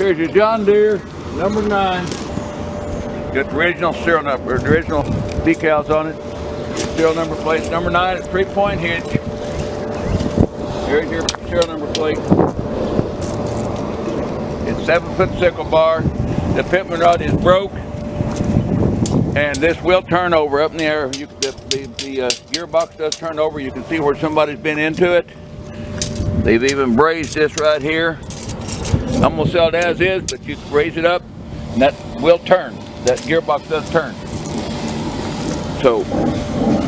Here's your John Deere, number 9. Got the original serial number, the original decals on it. Serial number plate, number 9, it's 3-point hitch. Here's your serial number plate. It's 7-foot sickle bar. The Pittman rod is broke, and this will turn over up in the air. The gearbox does turn over. You can see where somebody's been into it. They've even brazed this right here. I'm gonna sell it as is, but you raise it up, and that will turn. That gearbox does turn. So.